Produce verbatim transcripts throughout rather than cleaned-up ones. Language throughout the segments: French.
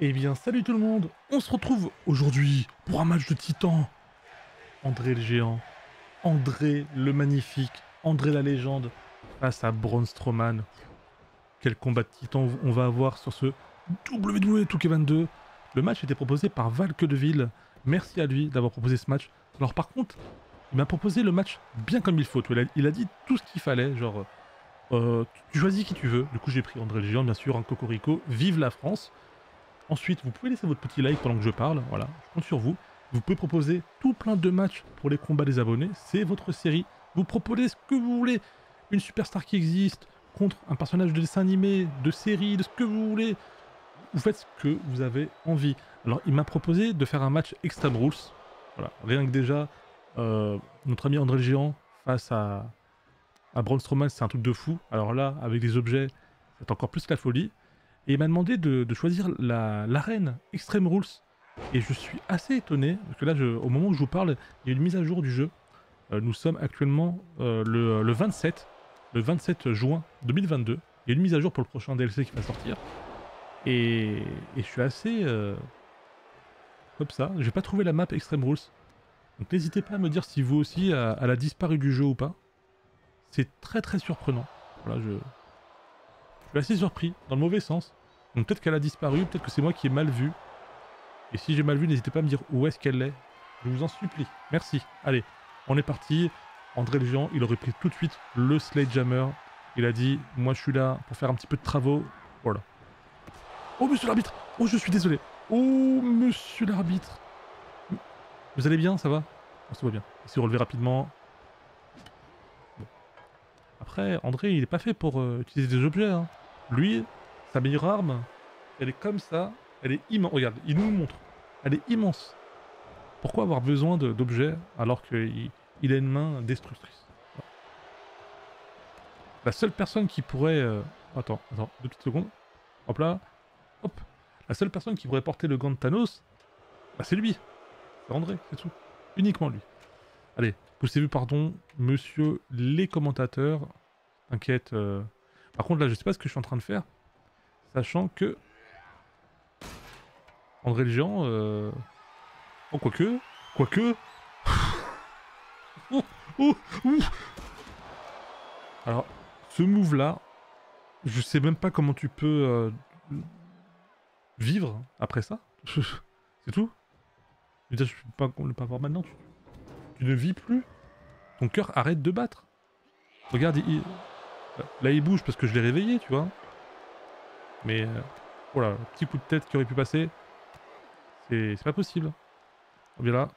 Eh bien, salut tout le monde, on se retrouve aujourd'hui pour un match de titans. André le Géant, André le Magnifique, André la Légende, face à Braun Strowman. Quel combat de titans on va avoir sur ce W W E deux K vingt-deux. Le match était proposé par Valque de Ville. Merci à lui d'avoir proposé ce match. Alors par contre, il m'a proposé le match bien comme il faut. Il a, il a dit tout ce qu'il fallait, genre euh, tu choisis qui tu veux. Du coup j'ai pris André le Géant, bien sûr, un cocorico, vive la France. Ensuite, vous pouvez laisser votre petit like pendant que je parle, voilà, je compte sur vous. Vous pouvez proposer tout plein de matchs pour les combats des abonnés, c'est votre série. Vous proposez ce que vous voulez, une superstar qui existe, contre un personnage de dessin animé, de série, de ce que vous voulez. Vous faites ce que vous avez envie. Alors, il m'a proposé de faire un match Extreme Rules. Voilà, rien que déjà, euh, notre ami André le Géant face à, à Braun Strowman, c'est un truc de fou. Alors là, avec des objets, c'est encore plus la folie. Et il m'a demandé de, de choisir l'arène Extreme Rules. Et je suis assez étonné, parce que là, je, au moment où je vous parle, il y a une mise à jour du jeu. Euh, nous sommes actuellement euh, le, le, vingt-sept juin deux mille vingt-deux. Il y a une mise à jour pour le prochain D L C qui va sortir. Et, et je suis assez... Euh, comme ça, j'ai pas trouvé la map Extreme Rules. Donc n'hésitez pas à me dire si vous aussi, elle, elle a disparu du jeu ou pas. C'est très très surprenant. Voilà, je... Je suis assez surpris, dans le mauvais sens. Donc peut-être qu'elle a disparu, peut-être que c'est moi qui ai mal vu. Et si j'ai mal vu, n'hésitez pas à me dire où est-ce qu'elle est. Je vous en supplie. Merci. Allez, on est parti. André le Géant, il aurait pris tout de suite le Sledgehammer. Il a dit, moi je suis là pour faire un petit peu de travaux. Voilà. Oh monsieur l'arbitre. Oh je suis désolé. Oh monsieur l'arbitre. Vous allez bien, ça va? On se voit bien. Il s'est relevé rapidement. Bon. Après, André, il n'est pas fait pour euh, utiliser des objets, hein. Lui, sa meilleure arme, elle est comme ça, elle est immense. Regarde, il nous montre, elle est immense. Pourquoi avoir besoin d'objets alors qu'il il a une main destructrice? La seule personne qui pourrait... Euh... Attends, attends, deux petites secondes. Hop là, hop. La seule personne qui pourrait porter le gant de Thanos, bah c'est lui. C'est André, c'est tout. Uniquement lui. Allez, poussez-vous, pardon, monsieur les commentateurs. T'inquiète... Euh... Par contre, là, je sais pas ce que je suis en train de faire, sachant que André le Géant... Euh... Oh, quoique... Quoique... oh, oh, oh. Alors, ce move-là, je sais même pas comment tu peux euh, vivre après ça. C'est tout. Je veux dire, je peux pas le pas voir maintenant. Tu, tu ne vis plus. Ton cœur arrête de battre. Regarde, il... Là, il bouge parce que je l'ai réveillé, tu vois. Mais, euh, oh là, petit coup de tête qui aurait pu passer. C'est pas possible. On vient là.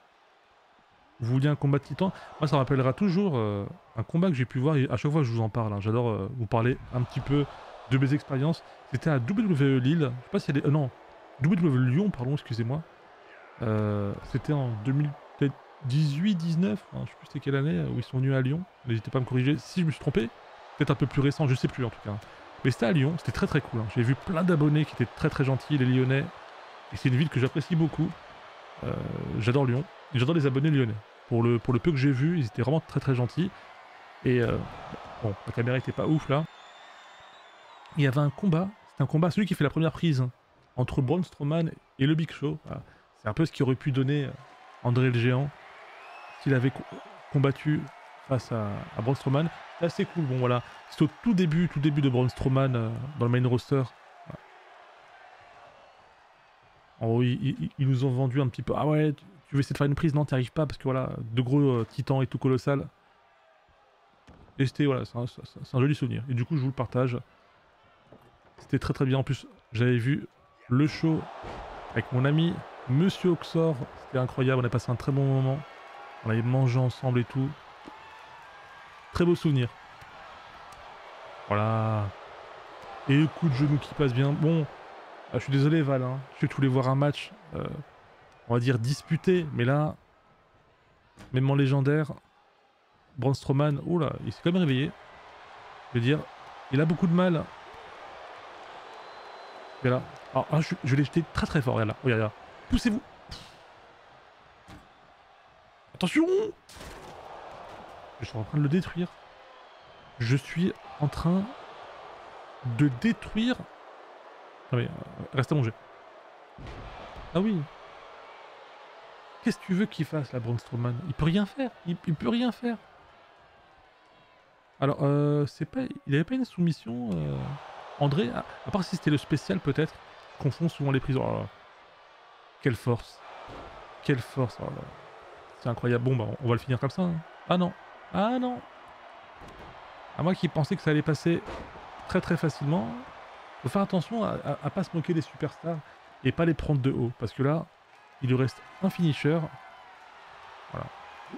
Vous vouliez un combat de titan? Moi, ça me rappellera toujours euh, un combat que j'ai pu voir. Et à chaque fois, je vous en parle. Hein. J'adore euh, vous parler un petit peu de mes expériences. C'était à W W E Lille. Je sais pas si elle est... Euh, non, W W E Lyon, pardon, excusez-moi. Euh, C'était en deux mille dix-huit dix-neuf. Hein, je sais plus c'était quelle année où ils sont venus à Lyon. N'hésitez pas à me corriger si je me suis trompé. Peut-être un peu plus récent, je sais plus en tout cas. Mais c'était à Lyon, c'était très très cool. Hein. J'ai vu plein d'abonnés qui étaient très très gentils, les Lyonnais. Et c'est une ville que j'apprécie beaucoup. Euh, j'adore Lyon. J'adore les abonnés lyonnais. Pour le, pour le peu que j'ai vu, ils étaient vraiment très très gentils. Et euh, bon, la caméra était pas ouf là. Il y avait un combat, c'était un combat, celui qui fait la première prise, hein, entre Braun Strowman et le Big Show. Voilà. C'est un peu ce qui aurait pu donner André le Géant s'il avait co combattu face à, à Braun Strowman. C'est assez cool, bon voilà, c'est au tout début, tout début de Braun Strowman euh, dans le main roster. Voilà. En haut, ils, ils, ils nous ont vendu un petit peu, ah ouais, tu veux essayer de faire une prise, non, t'y arrives pas, parce que voilà, de gros euh, titans et tout colossal. Et c'était, voilà, c'est un, un joli souvenir, et du coup je vous le partage. C'était très très bien, en plus j'avais vu le show avec mon ami, monsieur Oxor, c'était incroyable, on a passé un très bon moment, on avait mangé ensemble et tout. Très beau souvenir. Voilà. Et le coup de genou qui passe bien. Bon, je suis désolé Val, hein. Je sais que tu voulais voir un match, euh, on va dire disputé, mais là, même en légendaire, Braun Strowman, oh là, il s'est quand même réveillé. Je veux dire, il a beaucoup de mal. Et là, alors, ah, je, je l'ai jeté très très fort, regarde là, regarde là. Poussez-vous. Attention! Je suis en train de le détruire. Je suis en train de détruire... Ah oui, reste à manger. Ah oui. Qu'est-ce que tu veux qu'il fasse, la Braun Strowman? Il peut rien faire. Il, il peut rien faire. Alors, euh, c'est pas, il avait pas une soumission, euh, André, à, à part si c'était le spécial peut-être, confond souvent les prises. Oh là là. Quelle force. Quelle force. Oh, c'est incroyable. Bon, bah, on va le finir comme ça. Hein. Ah non. Ah non. À moi qui pensais que ça allait passer très très facilement. Faut faire attention à, à, à pas se moquer des superstars et pas les prendre de haut. Parce que là, il lui reste un finisher. Voilà.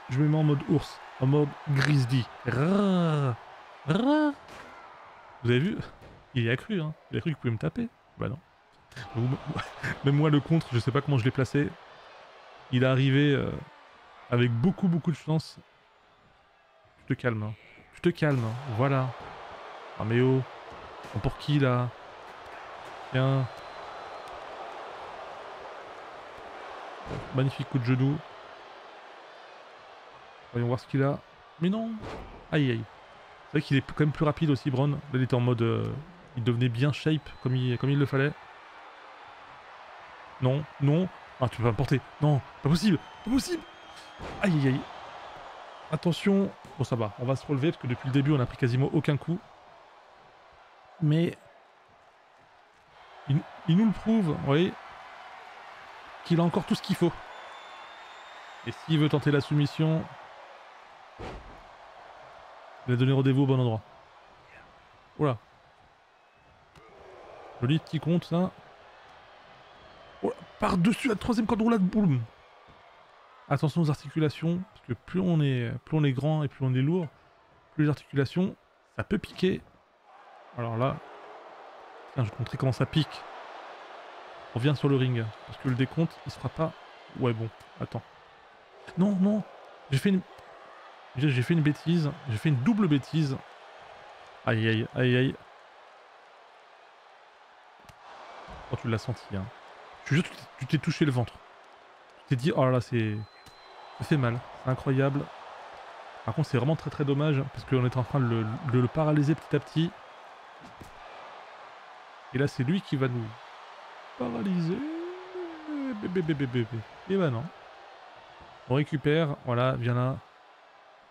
Je me mets en mode ours, en mode grizzly. Rrrr, rrrr. Vous avez vu? Il y a cru, hein. Il a cru qu'il pouvait me taper. Bah non. Même moi, le contre, je sais pas comment je l'ai placé. Il est arrivé euh, avec beaucoup, beaucoup de chance. Je te calme, hein. Je te calme, hein. Voilà. Ah mais oh, oh, pour qui, là? Tiens. Magnifique coup de genou. Voyons voir ce qu'il a. Mais non. Aïe, aïe. C'est vrai qu'il est quand même plus rapide aussi, Braun. Là, il était en mode... Euh, il devenait bien shape, comme il, comme il le fallait. Non, non. Ah, tu peux pas me porter. Non, pas possible. Pas possible. Aïe, aïe, aïe. Attention. Bon, ça va. On va se relever, parce que depuis le début, on n'a pris quasiment aucun coup. Mais... Il, il nous le prouve, vous voyez, qu'il a encore tout ce qu'il faut. Et s'il veut tenter la soumission... Il a donné rendez-vous au bon endroit. Oula. Joli petit compte, ça. Oh, par-dessus la troisième corde roulade, boum. Attention aux articulations, parce que plus on est, plus on est grand et plus on est lourd, plus les articulations, ça peut piquer. Alors là, tiens, je compterai comment ça pique. On revient sur le ring, parce que le décompte, il se fera pas... Ouais, bon, attends. Non, non, j'ai fait une... J'ai fait une bêtise, j'ai fait une double bêtise. Aïe, aïe, aïe, aïe. Oh, tu l'as senti, hein. Je suis juste que tu t'es touché le ventre. Tu t'es dit, oh là là, c'est... Ça fait mal, c'est incroyable. Par contre, c'est vraiment très très dommage, parce qu'on est en train de le, de le paralyser petit à petit. Et là, c'est lui qui va nous... paralyser... Bébé, bébé, bébé. Et bah non. On récupère, voilà, viens là.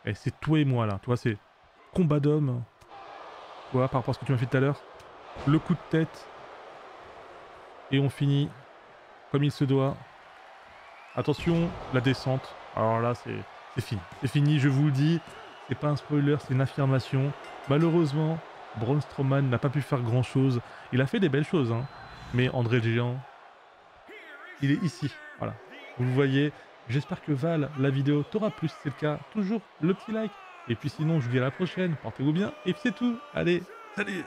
Et c'est toi et moi là, tu vois, c'est combat d'homme. Tu vois, par rapport à ce que tu m'as fait tout à l'heure. Le coup de tête. Et on finit comme il se doit. Attention, la descente. Alors là, c'est fini. C'est fini, je vous le dis. C'est pas un spoiler, c'est une affirmation. Malheureusement, Braun Strowman n'a pas pu faire grand chose. Il a fait des belles choses, hein. Mais André le Géant, il est ici. Voilà, vous le voyez. J'espère que Val, la vidéo t'aura plu, si c'est le cas, toujours le petit like. Et puis sinon, je vous dis à la prochaine, portez-vous bien. Et puis c'est tout, allez, salut!